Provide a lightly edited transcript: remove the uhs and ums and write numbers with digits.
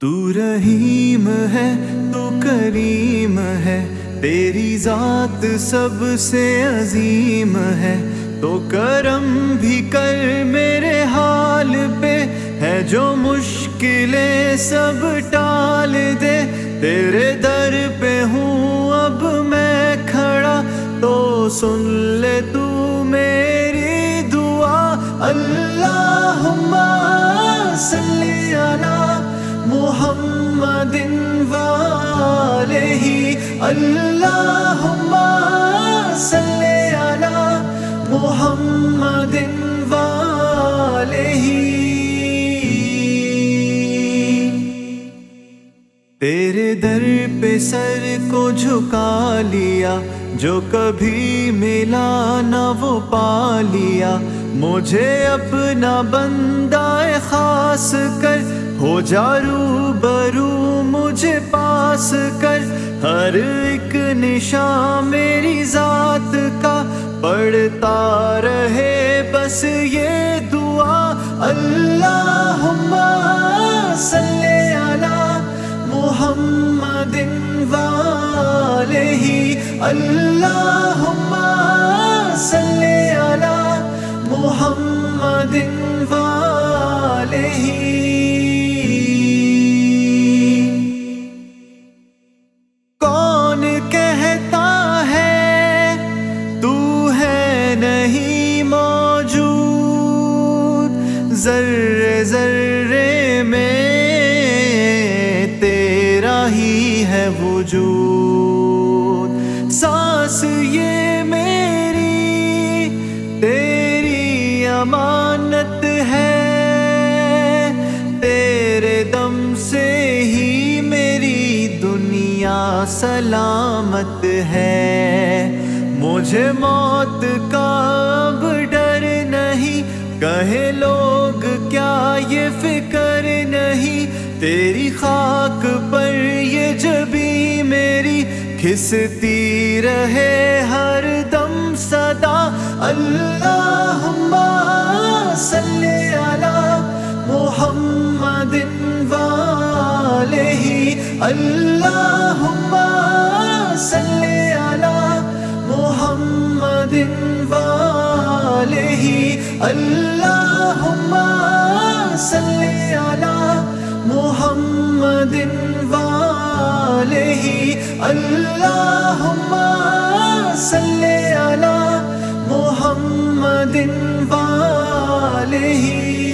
तू रहीम है, तू करीम है, तेरी जात सबसे अजीम है। तो करम भी कर मेरे हाल पे, है जो मुश्किलें सब टाल दे। तेरे दर पे हूँ अब मैं खड़ा, तो सुन ले तू मेरी दुआ। अल्लाहुम्मा सल्ली अला मुहम्मदिन व आलिही। अल्लाहुम्मा सल्ली अला मुहम्मदिन व आलिही। तेरे दर पे सर को झुका लिया, जो कभी मिला न वो पा लिया। मुझे अपना बंदाए खास कर, हो जा रूबरू मुझे पास कर। हर एक निशान मेरी जात का पढ़ता रहे बस ये दुआ। अल्लाहुम्मा सल्ली अला मुहम्मदिन व आलिही। अल्लाहुम्मा सल्ली अला मुहम्मदिन व आलिही। जर्रे जर्रे में तेरा ही है वजूद। सांस ये मेरी तेरी अमानत है, तेरे दम से ही मेरी दुनिया सलामत है। मुझे मौत का अब डर नहीं, कहे लोग क्या ये फिकर नहीं। तेरी खाक पर ये जबी मेरी खिसती रहे हर दम सदा। अल्लाहुम्मा सल्ली अला मुहम्मदिन व आलिही। अल्लाहुम्मा सल्ली अला मुहम्मदिन व आलिही। अल्लाहुम्मा सल्ली अला मुहम्मदिन व आलिही। अल्लाहुम्मा सल्ली अला मुहम्मदिन व आलिही।